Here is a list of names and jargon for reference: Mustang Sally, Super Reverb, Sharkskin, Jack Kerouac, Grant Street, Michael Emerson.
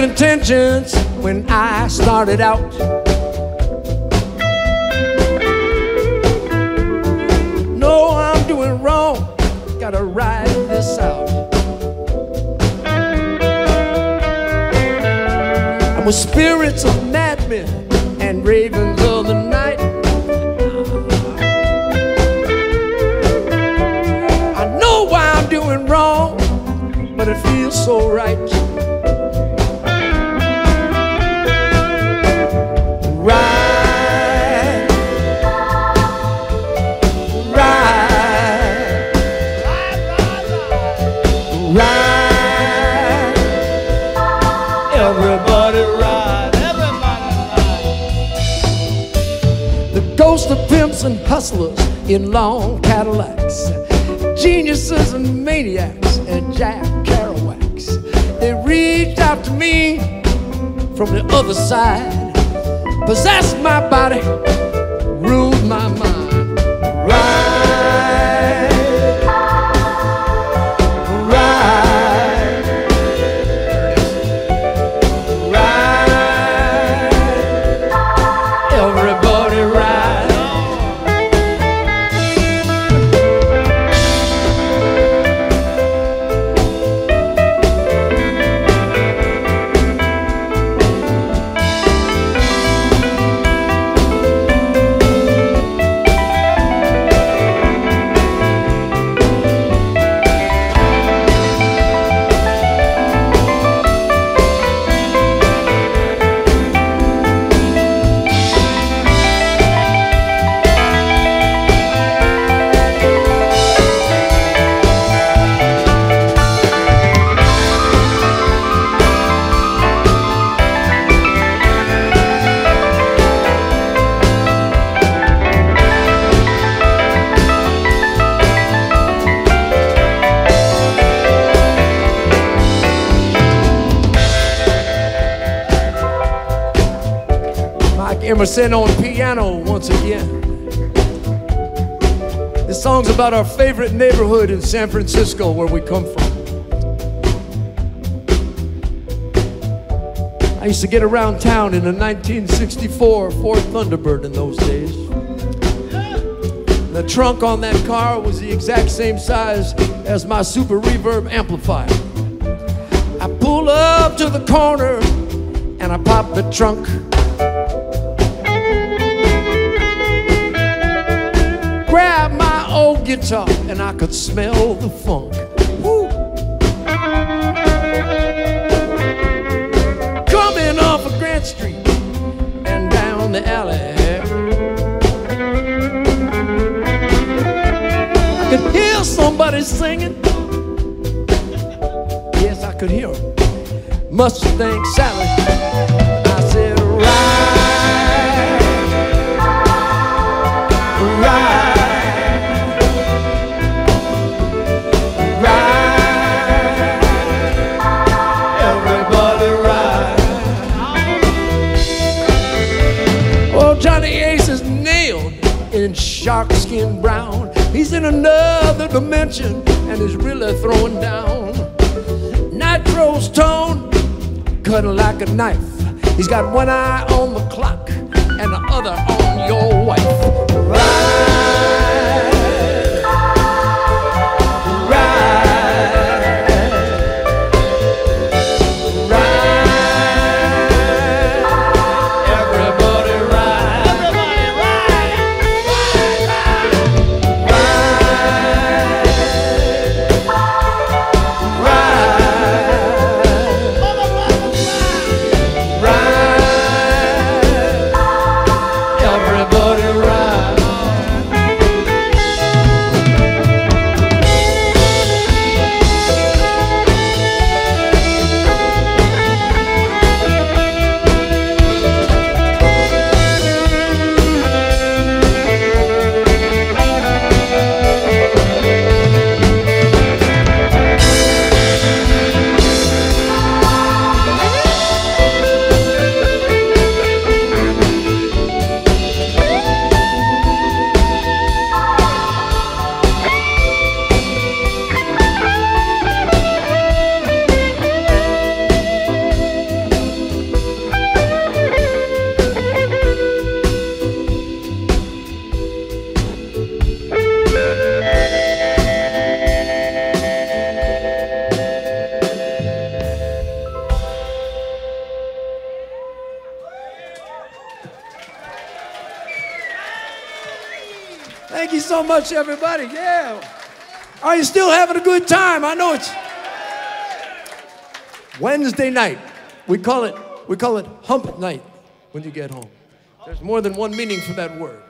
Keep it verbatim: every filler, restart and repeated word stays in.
good intentions when I started out. No, I'm doing wrong, gotta ride this out. I'm with spirits of madmen and ravens of the night. I know why I'm doing wrong, but it feels so right. Ghosts of pimps and hustlers in long Cadillacs, geniuses and maniacs and Jack Kerouacs. They reached out to me from the other side, possessed my body, ruled my mind. Ride, ride, ride, everybody ride. Emerson on piano once again. This song's about our favorite neighborhood in San Francisco, where we come from. I used to get around town in a nineteen sixty-four Ford Thunderbird in those days. The trunk on that car was the exact same size as my Super Reverb amplifier. I pull up to the corner and I pop the trunk. Grab my old guitar and I could smell the funk. Woo. Coming off of Grant Street and down the alley, I could hear somebody singing. Yes, I could hear him. Mustang Sally. I said, ride, ride. In sharkskin brown, he's in another dimension and is really throwing down. Nitro's tone, cutting like a knife. He's got one eye on the clock and the other on your wife. Ride, ride, ride. Everybody ride. Everybody ride. Everybody ride. so much, everybody. Yeah. Are you still having a good time? I know it's Wednesday night. We call it, we call it hump night when you get home. There's more than one meaning for that word.